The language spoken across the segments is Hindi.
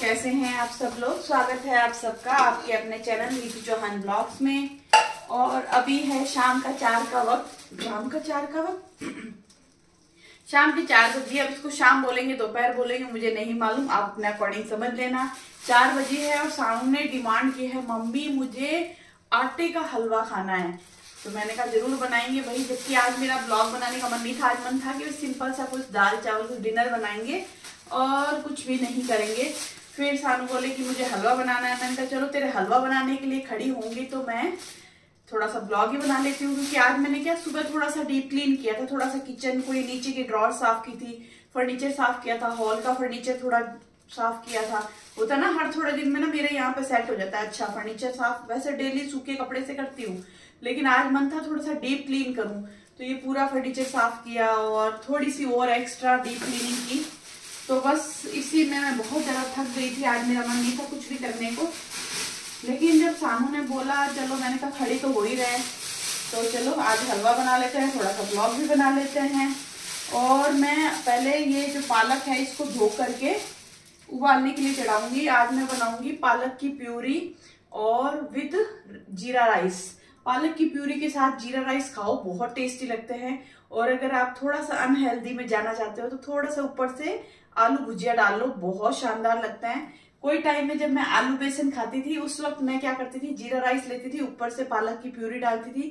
कैसे हैं आप सब लोग। स्वागत है आप सबका आपके अपने चैनल नीतू चौहान ब्लॉग्स में। और अभी है शाम का चार का वक्त शाम के 4 बजे। अब इसको शाम बोलेंगे, दोपहर बोलेंगे, मुझे नहीं मालूम, आप अपने अकॉर्डिंग समझ लेना। 4 बजे है और शाम ने डिमांड की है, मम्मी मुझे आटे का हलवा खाना है। तो मैंने कहा जरूर बनाएंगे भाई, जबकि आज मेरा ब्लॉग बनाने का मन नहीं था। आज मन था कि सिंपल सा कुछ दाल चावल कुछ डिनर बनाएंगे और कुछ भी नहीं करेंगे। फिर सानू बोले कि मुझे हलवा बनाना है। मैंने कहा चलो तेरे हलवा बनाने के लिए खड़ी होंगी तो मैं थोड़ा सा ब्लॉग ही बना लेती हूँ, क्योंकि आज मैंने क्या सुबह थोड़ा सा डीप क्लीन किया था, थोड़ा सा किचन को नीचे की ड्रॉअर साफ की थी, फर्नीचर साफ किया था, हॉल का फर्नीचर थोड़ा साफ किया था। होता ना हर थोड़े दिन में ना मेरे यहाँ पे सेट हो जाता है अच्छा फर्नीचर साफ। वैसे डेली सूखे कपड़े से करती हूँ, लेकिन आज मन था थोड़ा सा डीप क्लीन करूँ, तो ये पूरा फर्नीचर साफ किया और थोड़ी सी और एक्स्ट्रा डीप क्लीनिंग की। तो बस इसी में मैं बहुत ज़्यादा थक गई थी, आज मेरा मन नहीं था कुछ भी करने को। लेकिन जब सानू ने बोला चलो, मैंने कहा खड़ी तो हो ही रहे, तो चलो आज हलवा बना लेते हैं, थोड़ा सा ब्लॉग भी बना लेते हैं। और मैं पहले ये जो पालक है इसको धो करके उबालने के लिए चढ़ाऊंगी। आज मैं बनाऊंगी पालक की प्यूरी और विद जीरा राइस। पालक की प्यूरी के साथ जीरा राइस खाओ, बहुत टेस्टी लगते हैं। और अगर आप थोड़ा सा अनहेल्दी में जाना चाहते हो तो थोड़ा सा ऊपर से आलू भुजिया डाल लो, बहुत शानदार लगता है। कोई टाइम में जब मैं आलू बेसन खाती थी उस वक्त मैं क्या करती थी, जीरा राइस लेती थी, ऊपर से पालक की प्यूरी डालती थी,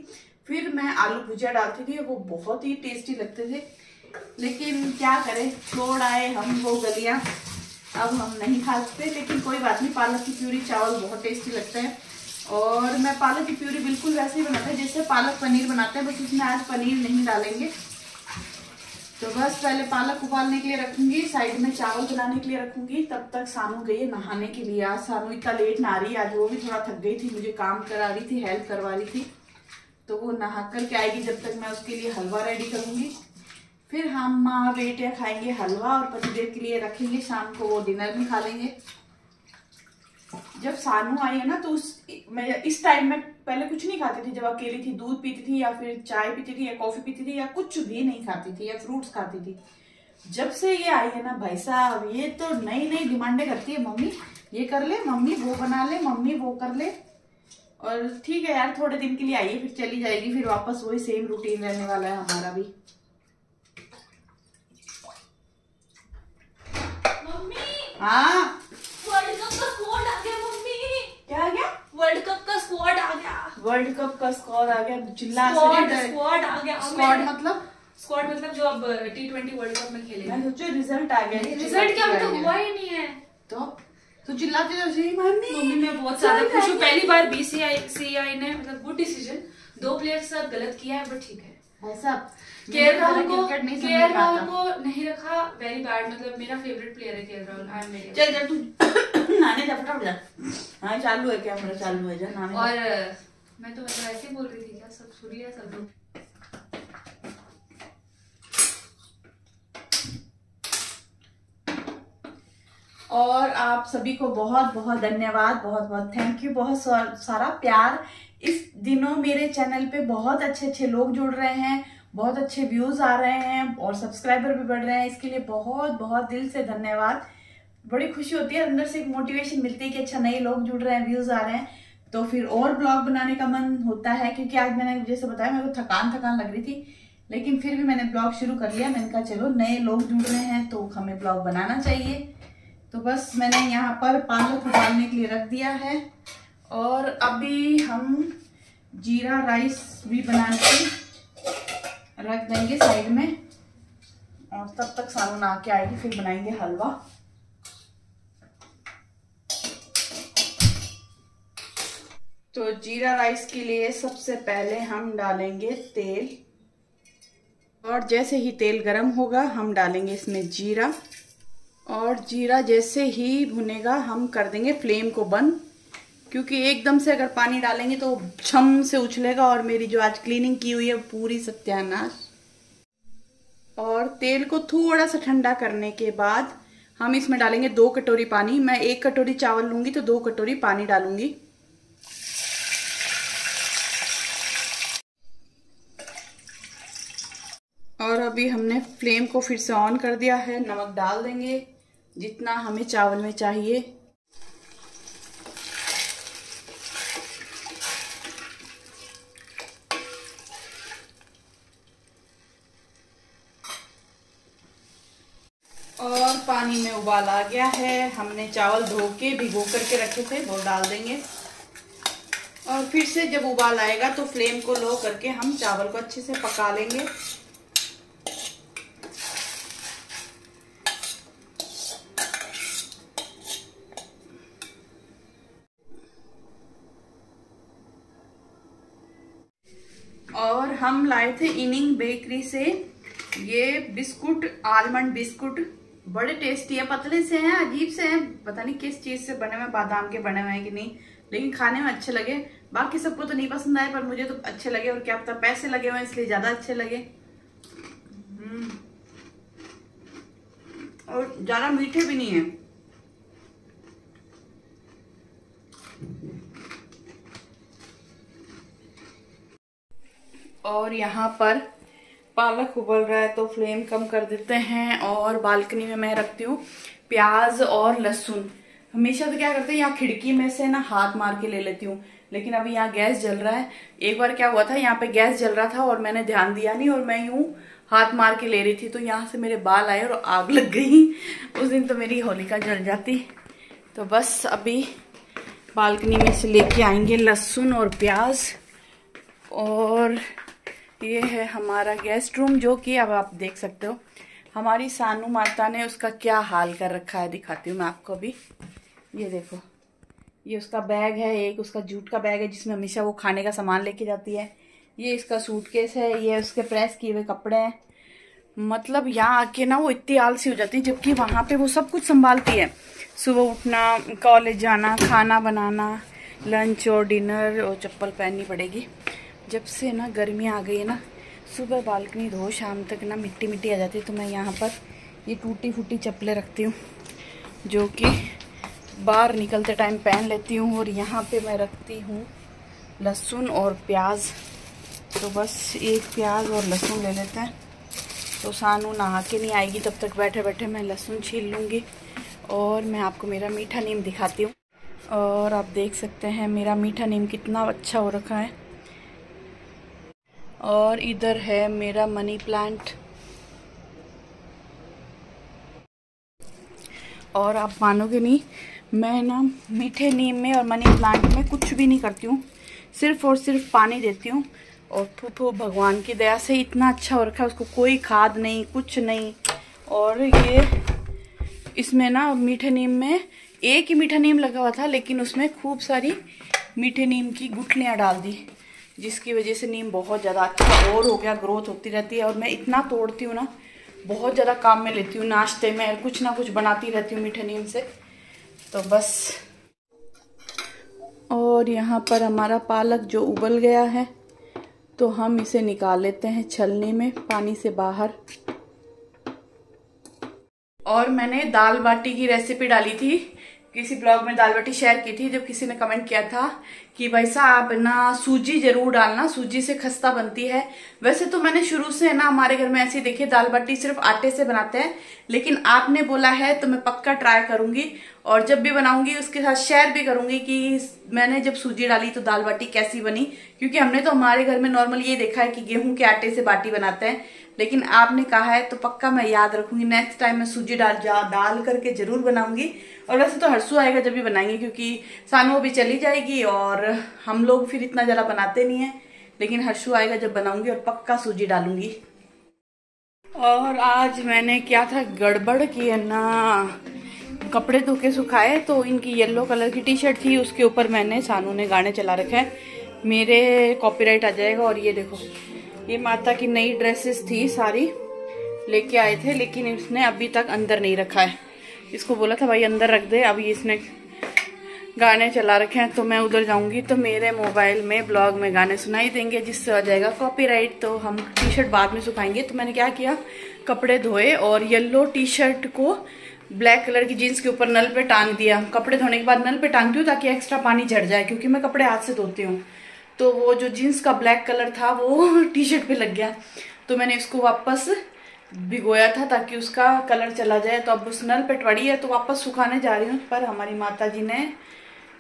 फिर मैं आलू भुजिया डालती थी, वो बहुत ही टेस्टी लगते थे। लेकिन क्या करें, छोड़ आए हम वो गलियाँ, अब हम नहीं खा सकते। लेकिन कोई बात नहीं, पालक की प्यूरी चावल बहुत टेस्टी लगता है। और मैं पालक की प्यूरी बिल्कुल वैसे ही बनाते हैं जैसे पालक पनीर बनाते हैं, बस इसमें आज पनीर नहीं डालेंगे। तो बस पहले पालक उबालने के लिए रखूंगी, साइड में चावल बनाने के लिए रखूंगी। तब तक सानू गई है नहाने के लिए। आज सानू इतना लेट नहा रही है, आज वो भी थोड़ा थक गई थी, मुझे काम करा रही थी, हेल्प करवा रही थी, तो वो नहा करके आएगी। जब तक मैं उसके लिए हलवा रेडी करूँगी, फिर हम माँ बेटे खाएंगे हलवा और पति देव के लिए रखेंगे, शाम को वो डिनर भी खा लेंगे। जब सानू आई है ना तो मैं इस टाइम में पहले कुछ नहीं खाती थी, जब अकेली थी दूध पीती थी या फिर चाय पीती थी या कॉफी पीती थी या कुछ भी नहीं खाती थी या फ्रूट्स खाती थी। जब से ये आई है ना भाई साहब, ये तो नई नई डिमांडें करती है, मम्मी ये कर ले, मम्मी वो बना ले, मम्मी वो कर ले। और ठीक है यार, थोड़े दिन के लिए आई है फिर चली जाएगी, फिर वापस वही सेम रूटीन रहने वाला है हमारा भी। हाँ वर्ल्ड कप का स्क्वाड आ गया, जिला स्क्वाड आ गया। स्क्वाड मतलब जो अब T20 वर्ल्ड कप में खेलेंगे। मैं सोचो रिजल्ट आ गया, रिजल्ट क्या अभी तो हुआ ही नहीं है। तो चिल्लाते रही मम्मी। मम्मी मैं बहुत ज्यादा खुश हूँ, पहली बार BCCI ने मतलब गुड डिसीजन, 2 प्लेयर्स सब गलत किया है बट ठीक है। केएल राहुल को नहीं रखा, वेरी बैड, मतलब मेरा फेवरेट प्लेयर है केएल राहुल। चल तू नाने जा, फटाफट जा। हाँ चालू है कैमरा, चालू है जा नाने। और मैं तो मतलब ऐसे ही बोल रही थी क्या, सब सुरी है सब लोग। और आप सभी को बहुत बहुत धन्यवाद, बहुत बहुत थैंक यू, बहुत सारा प्यार। इस दिनों मेरे चैनल पे बहुत अच्छे अच्छे लोग जुड़ रहे हैं, बहुत अच्छे व्यूज आ रहे हैं और सब्सक्राइबर भी बढ़ रहे हैं, इसके लिए बहुत बहुत दिल से धन्यवाद। बड़ी खुशी होती है, अंदर से एक मोटिवेशन मिलती है कि अच्छा नए लोग जुड़ रहे हैं, व्यूज आ रहे हैं, तो फिर और ब्लॉग बनाने का मन होता है। क्योंकि आज मैंने जैसे बताया मेरे को थकान लग रही थी, लेकिन फिर भी मैंने ब्लॉग शुरू कर लिया। मैंने कहा चलो नए लोग जुड़ रहे हैं तो हमें ब्लॉग बनाना चाहिए। तो बस मैंने यहाँ पर पालक उबालने के लिए रख दिया है और अभी हम जीरा राइस भी बना के रख देंगे साइड में, और तब तक सानू ना के आएगी, फिर बनाएंगे हलवा। तो जीरा राइस के लिए सबसे पहले हम डालेंगे तेल, और जैसे ही तेल गरम होगा हम डालेंगे इसमें जीरा, और जीरा जैसे ही भुनेगा हम कर देंगे फ्लेम को बंद, क्योंकि एकदम से अगर पानी डालेंगे तो छम से उछलेगा और मेरी जो आज क्लीनिंग की हुई है पूरी सत्यानाश। और तेल को थोड़ा सा ठंडा करने के बाद हम इसमें डालेंगे 2 कटोरी पानी। मैं 1 कटोरी चावल लूँगी तो 2 कटोरी पानी डालूँगी। और अभी हमने फ्लेम को फिर से ऑन कर दिया है। नमक डाल देंगे जितना हमें चावल में चाहिए। और पानी में उबाल आ गया है। हमने चावल धो के भिगो करके रखे थे वो डाल देंगे। और फिर से जब उबाल आएगा तो फ्लेम को लो करके हम चावल को अच्छे से पका लेंगे। और हम लाए थे इनिंग बेकरी से ये बिस्कुट, आलमंड बिस्कुट, बड़े टेस्टी है। पतले से हैं, अजीब से हैं, पता नहीं किस चीज़ से बने हुए हैं, बादाम के बने हुए हैं कि नहीं, लेकिन खाने में अच्छे लगे। बाकी सबको तो नहीं पसंद आए पर मुझे तो अच्छे लगे। और क्या पता पैसे लगे हुए हैं इसलिए ज़्यादा अच्छे लगे। और ज़्यादा मीठे भी नहीं हैं। और यहाँ पर पालक उबल रहा है तो फ्लेम कम कर देते हैं। और बालकनी में मैं रखती हूँ प्याज और लहसुन। हमेशा तो क्या करते हैं यहाँ खिड़की में से ना हाथ मार के ले लेती हूँ, लेकिन अभी यहाँ गैस जल रहा है। एक बार क्या हुआ था, यहाँ पे गैस जल रहा था और मैंने ध्यान दिया नहीं और मैं यूँ हाथ मार के ले रही थी तो यहाँ से मेरे बाल आए और आग लग गई। उस दिन तो मेरी होलिका जल जाती। तो बस अभी बालकनी में से लेके आएंगे लहसुन और प्याज। और ये है हमारा गेस्ट रूम जो कि अब आप देख सकते हो। हमारी सानू माता ने उसका क्या हाल कर रखा है दिखाती हूँ मैं आपको अभी। ये देखो, ये उसका बैग है, एक उसका जूट का बैग है जिसमें हमेशा वो खाने का सामान लेके जाती है। ये इसका सूटकेस है, ये उसके प्रेस किए हुए कपड़े हैं। मतलब यहाँ आके ना वो इतनी आलसी हो जाती है, जबकि वहाँ पर वो सब कुछ संभालती है। सुबह उठना, कॉलेज जाना, खाना बनाना, लंच और डिनर। और चप्पल पहननी पड़ेगी। जब से ना गर्मी आ गई है ना, सुबह बालकनी धो शाम तक ना मिट्टी मिट्टी आ जाती है। तो मैं यहाँ पर ये टूटी फूटी चप्पलें रखती हूँ जो कि बाहर निकलते टाइम पहन लेती हूँ। और यहाँ पे मैं रखती हूँ लहसुन और प्याज। तो बस एक प्याज और लहसुन ले लेते हैं। तो सानू नहा के नहीं आएगी तब तक बैठे बैठे मैं लहसुन छील लूँगी। और मैं आपको मेरा मीठा नीम दिखाती हूँ। और आप देख सकते हैं मेरा मीठा नीम कितना अच्छा हो रखा है। और इधर है मेरा मनी प्लांट। और आप मानोगे नहीं, मैं ना मीठे नीम में और मनी प्लांट में कुछ भी नहीं करती हूँ, सिर्फ और सिर्फ पानी देती हूँ। और थोड़ा भगवान की दया से इतना अच्छा हो रखा है, उसको कोई खाद नहीं, कुछ नहीं। और ये इसमें ना मीठे नीम में एक ही मीठा नीम लगा हुआ था, लेकिन उसमें खूब सारी मीठे नीम की गुठलियाँ डाल दी, जिसकी वजह से नीम बहुत ज़्यादा अच्छा और हो गया, ग्रोथ होती रहती है। और मैं इतना तोड़ती हूँ ना, बहुत ज़्यादा काम में लेती हूँ, नाश्ते में कुछ ना कुछ बनाती रहती हूँ मीठे नीम से। तो बस, और यहाँ पर हमारा पालक जो उबल गया है तो हम इसे निकाल लेते हैं छलनी में पानी से बाहर। और मैंने दाल बाटी की रेसिपी डाली थी, किसी ब्लॉग में दाल बाटी शेयर की थी, जब किसी ने कमेंट किया था कि भाई साहब ना सूजी जरूर डालना, सूजी से खस्ता बनती है। वैसे तो मैंने शुरू से ना हमारे घर में ऐसी देखिए दाल बाटी सिर्फ आटे से बनाते हैं, लेकिन आपने बोला है तो मैं पक्का ट्राई करूंगी। और जब भी बनाऊंगी उसके साथ शेयर भी करूंगी कि मैंने जब सूजी डाली तो दाल बाटी कैसी बनी, क्योंकि हमने तो हमारे घर में नॉर्मल ये देखा है कि गेहूं के आटे से बाटी बनाते हैं। लेकिन आपने कहा है तो पक्का मैं याद रखूंगी। नेक्स्ट टाइम मैं सूजी डाल करके जरूर बनाऊंगी। और वैसे तो हरसू आएगा जब भी बनाएंगे, क्योंकि सानू भी चली जाएगी और हम लोग फिर इतना ज़्यादा बनाते नहीं है, लेकिन हर्षू आएगा जब बनाऊंगी और पक्का सूजी डालूंगी। और आज मैंने क्या था गड़बड़ की है ना, कपड़े धो के सुखाए तो इनकी येलो कलर की टी शर्ट थी, उसके ऊपर मैंने सानू ने गाने चला रखे हैं। मेरे कॉपीराइट आ जाएगा। और ये देखो, ये माता की नई ड्रेसेस थी, सारी लेके आए थे, लेकिन इसने अभी तक अंदर नहीं रखा है। इसको बोला था भाई अंदर रख दे, अभी इसने गाने चला रखे हैं। तो मैं उधर जाऊंगी तो मेरे मोबाइल में ब्लॉग में गाने सुनाई देंगे, जिससे आ जाएगा कॉपीराइट, तो हम टी शर्ट बाद में सुखाएंगे। तो मैंने क्या किया, कपड़े धोए और येलो टी शर्ट को ब्लैक कलर की जीन्स के ऊपर नल पे टांग दिया। कपड़े धोने के बाद नल पे टांगती हूँ ताकि एक्स्ट्रा पानी झड़ जाए, क्योंकि मैं कपड़े हाथ से धोती हूँ। तो वो जो जीन्स का ब्लैक कलर था वो टी शर्ट पे लग गया, तो मैंने इसको वापस भिगोया था ताकि उसका कलर चला जाए। तो अब उस नल पे पड़ी है तो वापस सुखाने जा रही हूँ, पर हमारी माता जी ने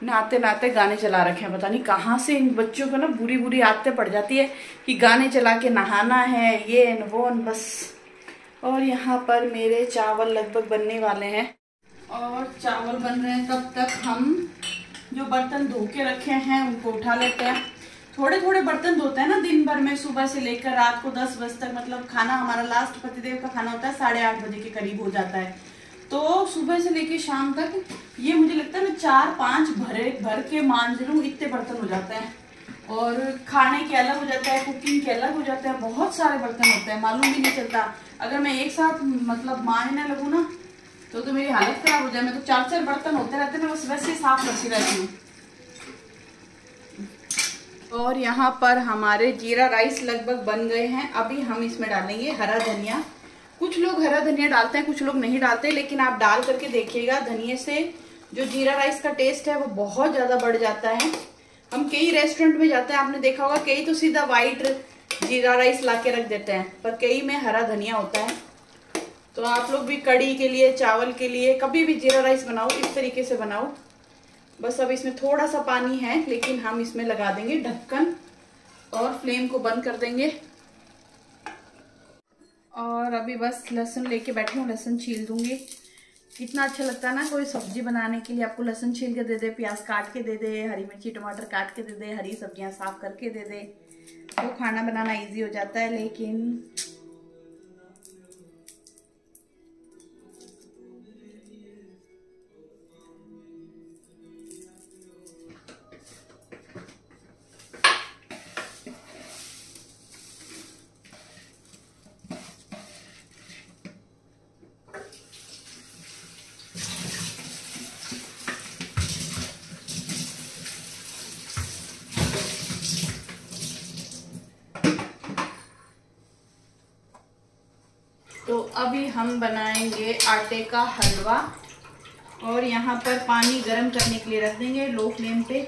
नहाते नहाते गाने चला रखे हैं। पता नहीं कहाँ से इन बच्चों को ना बुरी बुरी आदतें पड़ जाती है कि गाने चला के नहाना है, ये न वो न बस। और यहाँ पर मेरे चावल लगभग बनने वाले हैं, और चावल बन रहे हैं तब तक हम जो बर्तन धो के रखे हैं उनको उठा लेते हैं। थोड़े थोड़े बर्तन धोते हैं ना दिन भर में, सुबह से लेकर रात को 10 बजे तक। मतलब खाना हमारा लास्ट पतिदेव का खाना होता है 8:30 बजे के करीब हो जाता है। तो सुबह से लेकर शाम तक ये मुझे लगता है मैं 4-5 भर के मांझ लूँ, इतने बर्तन हो जाते हैं। और खाने के अलग हो जाता है, कुकिंग के अलग हो जाते हैं, बहुत सारे बर्तन होते हैं, मालूम भी नहीं चलता। अगर मैं एक साथ मतलब मांझने लगूँ ना तो मेरी हालत खराब हो जाए। मैं तो 4-4 बर्तन होते रहते हैं, मैं बस वैसे साफ करती रहती हूँ। और यहाँ पर हमारे जीरा राइस लगभग बन गए हैं। अभी हम इसमें डालेंगे हरा धनिया। कुछ लोग हरा धनिया डालते हैं, कुछ लोग नहीं डालते, लेकिन आप डाल करके देखिएगा। धनिया से जो जीरा राइस का टेस्ट है वो बहुत ज़्यादा बढ़ जाता है। हम कई रेस्टोरेंट में जाते हैं, आपने देखा होगा कई तो सीधा वाइट जीरा राइस ला के रख देते हैं, पर कई में हरा धनिया होता है। तो आप लोग भी कड़ी के लिए, चावल के लिए, कभी भी जीरा राइस बनाओ इस तरीके से बनाओ। बस अब इसमें थोड़ा सा पानी है, लेकिन हम इसमें लगा देंगे ढक्कन और फ्लेम को बंद कर देंगे। और अभी बस लहसुन लेके बैठी हूँ, लहसुन छील दूंगी। कितना अच्छा लगता है ना कोई सब्जी बनाने के लिए आपको लहसुन छील के दे दे, प्याज काट के दे दे, हरी मिर्ची टमाटर काट के दे दे, हरी सब्जियाँ साफ करके दे दे, तो खाना बनाना इजी हो जाता है। लेकिन तो अभी हम बनाएंगे आटे का हलवा, और यहाँ पर पानी गर्म करने के लिए रख देंगे लो फ्लेम पे।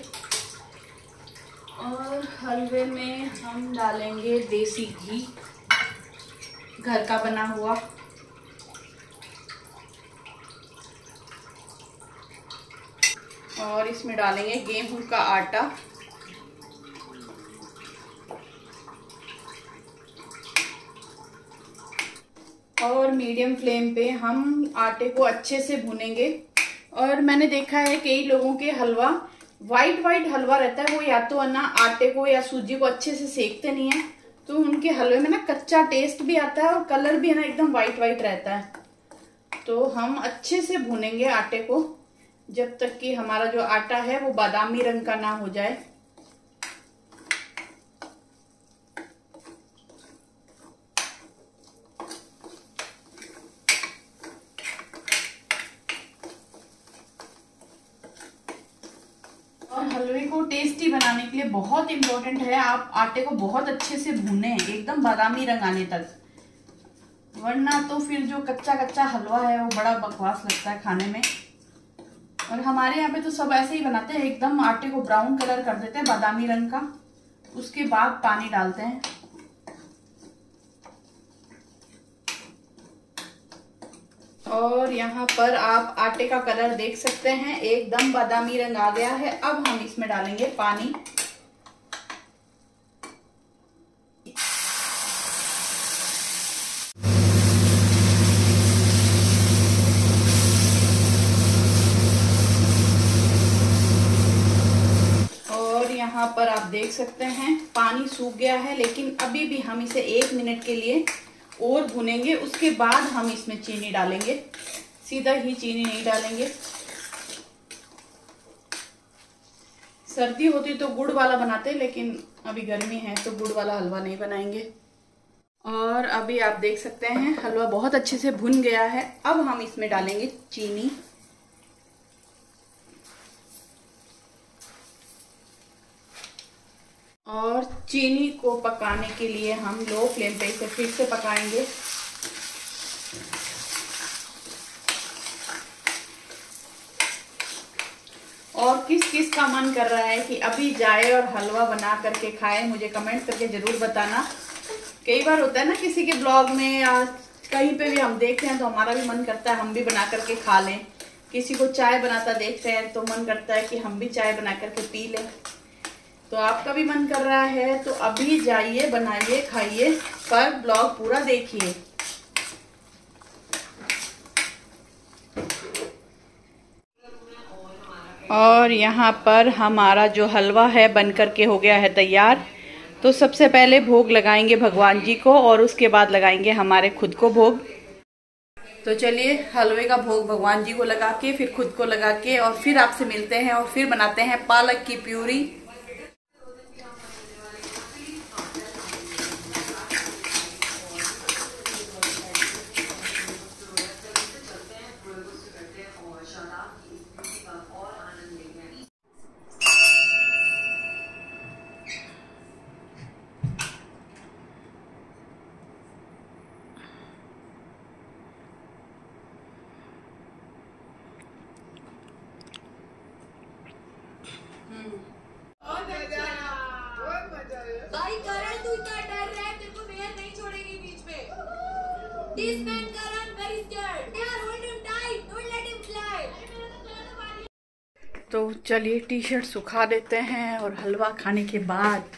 और हलवे में हम डालेंगे देसी घी, घर का बना हुआ। और इसमें डालेंगे गेहूं का आटा। और मीडियम फ्लेम पे हम आटे को अच्छे से भूनेंगे। और मैंने देखा है कई लोगों के हलवा वाइट हलवा रहता है, वो या तो ना आटे को या सूजी को अच्छे से सेकते नहीं है, तो उनके हलवे में ना कच्चा टेस्ट भी आता है और कलर भी है ना एकदम वाइट रहता है। तो हम अच्छे से भूनेंगे आटे को जब तक कि हमारा जो आटा है वो बादामी रंग का ना हो जाए। हलवे को टेस्टी बनाने के लिए बहुत इम्पोर्टेंट है आप आटे को बहुत अच्छे से भूने, एकदम बादामी रंग आने तक, वरना तो फिर जो कच्चा हलवा है वो बड़ा बकवास लगता है खाने में। और हमारे यहाँ पे तो सब ऐसे ही बनाते हैं, एकदम आटे को ब्राउन कलर कर देते हैं बादामी रंग का, उसके बाद पानी डालते हैं। और यहाँ पर आप आटे का कलर देख सकते हैं, एकदम बादामी रंग आ गया है। अब हम इसमें डालेंगे पानी। और यहाँ पर आप देख सकते हैं पानी सूख गया है, लेकिन अभी भी हम इसे 1 मिनट के लिए और भुनेंगे। उसके बाद हम इसमें चीनी डालेंगे, सीधा ही चीनी नहीं डालेंगे। सर्दी होती तो गुड़ वाला बनाते, लेकिन अभी गर्मी है तो गुड़ वाला हलवा नहीं बनाएंगे। और अभी आप देख सकते हैं हलवा बहुत अच्छे से भुन गया है। अब हम इसमें डालेंगे चीनी। और चीनी को पकाने के लिए हम लो फ्लेम पे इसे फिर से पकाएंगे। और किस किस का मन कर रहा है कि अभी जाए और हलवा बना करके खाए, मुझे कमेंट करके ज़रूर बताना। कई बार होता है ना किसी के ब्लॉग में या कहीं पे भी हम देखते हैं तो हमारा भी मन करता है हम भी बना करके खा लें। किसी को चाय बनाता देखते हैं तो मन करता है कि हम भी चाय बना करके पी लें। तो आपका भी मन कर रहा है तो अभी जाइए, बनाइए, खाइए, पर ब्लॉग पूरा देखिए। और यहाँ पर हमारा जो हलवा है बन करके हो गया है तैयार। तो सबसे पहले भोग लगाएंगे भगवान जी को और उसके बाद लगाएंगे हमारे खुद को भोग। तो चलिए हलवे का भोग भगवान जी को लगा के, फिर खुद को लगा के, और फिर आपसे मिलते हैं और फिर बनाते हैं पालक की प्यूरी। तो चलिए टी शर्ट सुखा देते हैं और हलवा खाने के बाद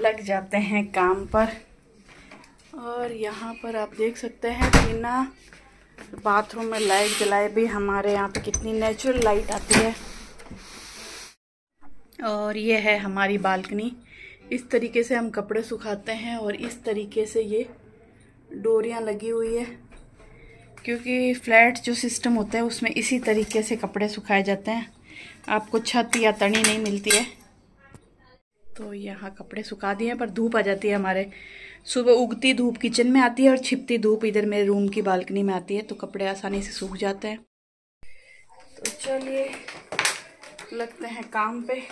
लग जाते हैं काम पर। और यहाँ पर आप देख सकते हैं कि ना बाथरूम में लाइट जलाए भी हमारे यहाँ पे कितनी नेचुरल लाइट आती है। और ये है हमारी बालकनी। इस तरीके से हम कपड़े सुखाते हैं और इस तरीके से ये डोरियाँ लगी हुई है, क्योंकि फ्लैट जो सिस्टम होता है उसमें इसी तरीके से कपड़े सुखाए जाते हैं, आपको छत या तनी नहीं मिलती है। तो यहाँ कपड़े सुखा दिए पर धूप आ जाती है हमारे, सुबह उगती धूप किचन में आती है और छिपती धूप इधर मेरे रूम की बालकनी में आती है, तो कपड़े आसानी से सूख जाते हैं। तो चलिए लगते हैं काम पे।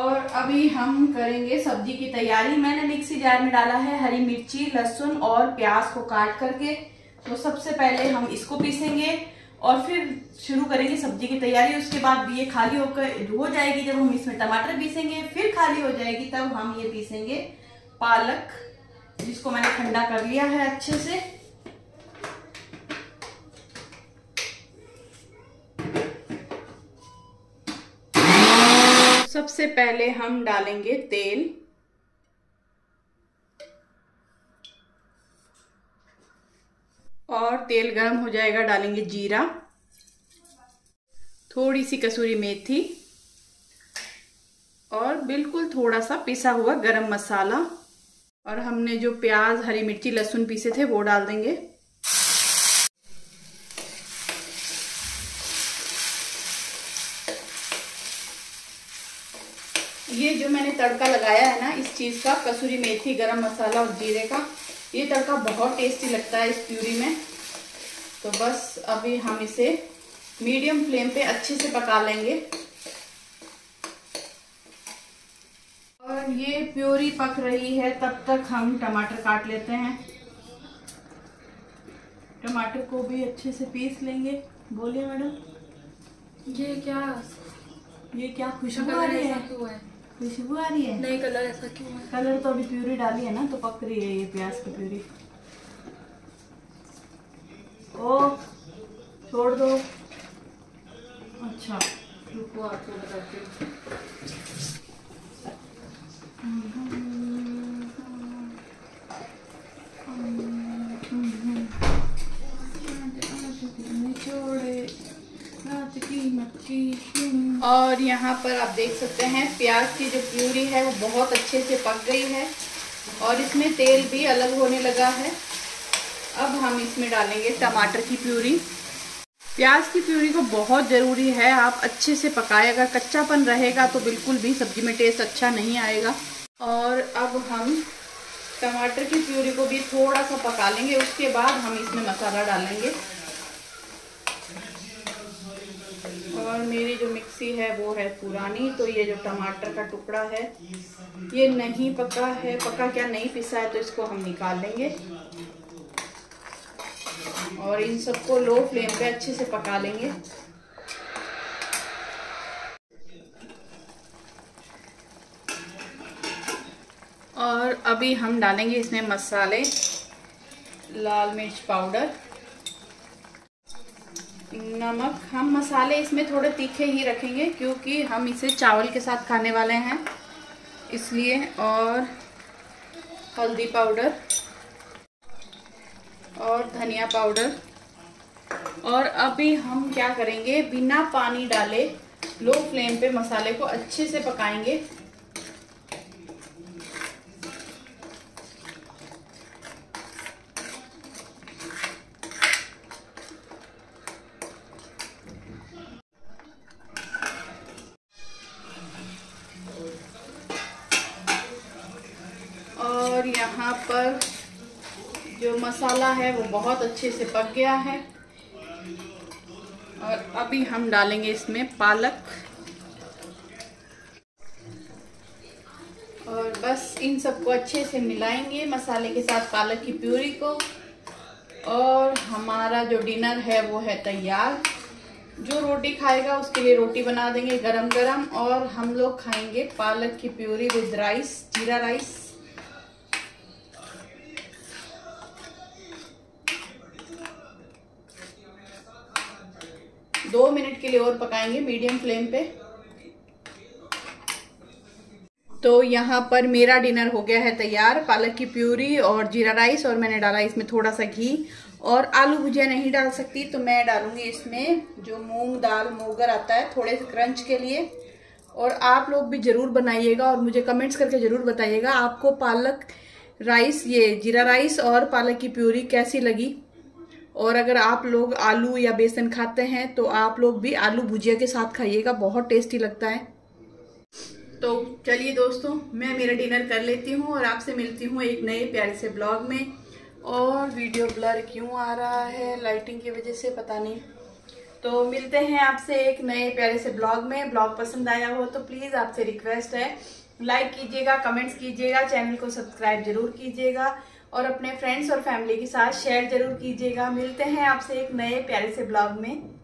और अभी हम करेंगे सब्जी की तैयारी। मैंने मिक्सी जार में डाला है हरी मिर्ची, लहसुन और प्याज को काट करके। तो सबसे पहले हम इसको पीसेंगे और फिर शुरू करेंगे सब्जी की तैयारी। उसके बाद ये खाली होकर हो जाएगी, जब हम इसमें टमाटर पीसेंगे फिर खाली हो जाएगी, तब हम ये पीसेंगे पालक, जिसको मैंने ठंडा कर लिया है अच्छे से। सबसे पहले हम डालेंगे तेल। और तेल गरम हो जाएगा, डालेंगे जीरा, थोड़ी सी कसूरी मेथी और बिल्कुल थोड़ा सा पिसा हुआ गरम मसाला। और हमने जो प्याज, हरी मिर्ची, लहसुन पीसे थे वो डाल देंगे। ये जो मैंने तड़का लगाया है ना इस चीज़ का, कसूरी मेथी, गरम मसाला और जीरे का, ये तड़का बहुत टेस्टी लगता है इस प्यूरी में। तो बस अभी हम इसे मीडियम फ्लेम पे अच्छे से पका लेंगे। और ये प्यूरी पक रही है तब तक हम टमाटर काट लेते हैं। टमाटर को भी अच्छे से पीस लेंगे। बोलिए मैडम, ये क्या खुशबू आ रही है? खुशबू आ रही है? नहीं, कलर ऐसा क्यों है? कलर तो अभी प्यूरी डाली है ना तो पक रही है ये प्याज की प्यूरी। ओ छोड़ दो। अच्छा रुको आपको बताती हूँ। और यहाँ पर आप देख सकते हैं प्याज की जो प्यूरी है वो बहुत अच्छे से पक गई है और इसमें तेल भी अलग होने लगा है। अब हम इसमें डालेंगे टमाटर की प्यूरी। प्याज की प्यूरी को बहुत ज़रूरी है आप अच्छे से पकाएं, अगर कच्चापन रहेगा तो बिल्कुल भी सब्जी में टेस्ट अच्छा नहीं आएगा। और अब हम टमाटर की प्यूरी को भी थोड़ा सा पका लेंगे, उसके बाद हम इसमें मसाला डालेंगे। और मेरी जो मिक्सी है वो है पुरानी, तो ये जो टमाटर का टुकड़ा है ये नहीं पका है, नहीं पिसा है, तो इसको हम निकाल लेंगे और इन सबको लो फ्लेम पे अच्छे से पका लेंगे। अभी हम डालेंगे इसमें मसाले, लाल मिर्च पाउडर, नमक। हम मसाले इसमें थोड़े तीखे ही रखेंगे क्योंकि हम इसे चावल के साथ खाने वाले हैं इसलिए। और हल्दी पाउडर और धनिया पाउडर। और अभी हम क्या करेंगे, बिना पानी डाले लो फ्लेम पे मसाले को अच्छे से पकाएंगे। और यहाँ पर जो मसाला है वो बहुत अच्छे से पक गया है। और अभी हम डालेंगे इसमें पालक। और बस इन सबको अच्छे से मिलाएंगे मसाले के साथ, पालक की प्यूरी को। और हमारा जो डिनर है वो है तैयार। जो रोटी खाएगा उसके लिए रोटी बना देंगे गरम गरम। और हम लोग खाएंगे पालक की प्यूरी विद राइस, जीरा राइस। दो मिनट के लिए और पकाएंगे मीडियम फ्लेम पे। तो यहाँ पर मेरा डिनर हो गया है तैयार, पालक की प्यूरी और जीरा राइस। और मैंने डाला इसमें थोड़ा सा घी। और आलू भुजिया नहीं डाल सकती तो मैं डालूंगी इसमें जो मूंग दाल मोगर आता है, थोड़े से क्रंच के लिए। और आप लोग भी ज़रूर बनाइएगा और मुझे कमेंट्स करके ज़रूर बताइएगा आपको पालक राइस, ये जीरा राइस और पालक की प्यूरी कैसी लगी। और अगर आप लोग आलू या बेसन खाते हैं तो आप लोग भी आलू भुजिया के साथ खाइएगा, बहुत टेस्टी लगता है। तो चलिए दोस्तों, मैं मेरा डिनर कर लेती हूँ और आपसे मिलती हूँ एक नए प्यारे से ब्लॉग में। और वीडियो ब्लर क्यों आ रहा है, लाइटिंग की वजह से पता नहीं। तो मिलते हैं आपसे एक नए प्यारे से ब्लॉग में। ब्लॉग पसंद आया हो तो प्लीज़ आपसे रिक्वेस्ट है, लाइक कीजिएगा, कमेंट्स कीजिएगा, चैनल को सब्सक्राइब जरूर कीजिएगा और अपने फ्रेंड्स और फैमिली के साथ शेयर जरूर कीजिएगा। मिलते हैं आपसे एक नए प्यारे से ब्लॉग में।